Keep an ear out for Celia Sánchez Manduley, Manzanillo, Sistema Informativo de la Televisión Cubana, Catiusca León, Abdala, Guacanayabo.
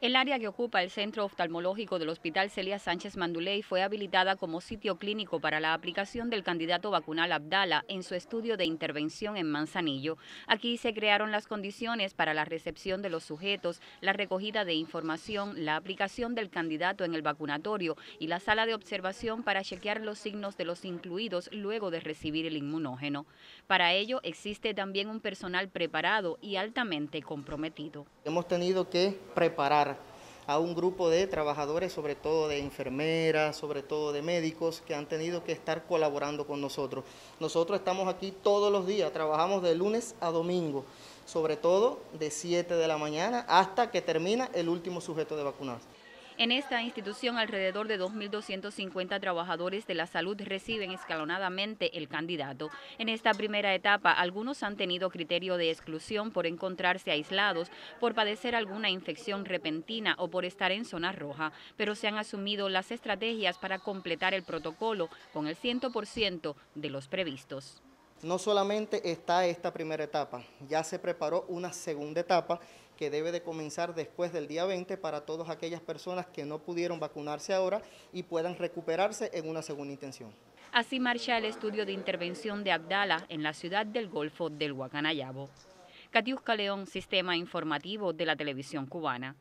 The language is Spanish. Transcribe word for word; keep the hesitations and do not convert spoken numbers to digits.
El área que ocupa el centro oftalmológico del Hospital Celia Sánchez Manduley fue habilitada como sitio clínico para la aplicación del candidato vacunal Abdala en su estudio de intervención en Manzanillo. Aquí se crearon las condiciones para la recepción de los sujetos, la recogida de información, la aplicación del candidato en el vacunatorio y la sala de observación para chequear los signos de los incluidos luego de recibir el inmunógeno. Para ello existe también un personal preparado y altamente comprometido. Hemos tenido que preparar a un grupo de trabajadores, sobre todo de enfermeras, sobre todo de médicos, que han tenido que estar colaborando con nosotros. Nosotros estamos aquí todos los días, trabajamos de lunes a domingo, sobre todo de siete de la mañana hasta que termina el último sujeto de vacunarse. En esta institución, alrededor de dos mil doscientos cincuenta trabajadores de la salud reciben escalonadamente el candidato. En esta primera etapa, algunos han tenido criterio de exclusión por encontrarse aislados, por padecer alguna infección repentina o por estar en zona roja, pero se han asumido las estrategias para completar el protocolo con el cien por ciento de los previstos. No solamente está esta primera etapa, ya se preparó una segunda etapa que debe de comenzar después del día veinte para todas aquellas personas que no pudieron vacunarse ahora y puedan recuperarse en una segunda intención. Así marcha el estudio de intervención de Abdala en la ciudad del Golfo del Guacanayabo. Catiusca León, Sistema Informativo de la Televisión Cubana.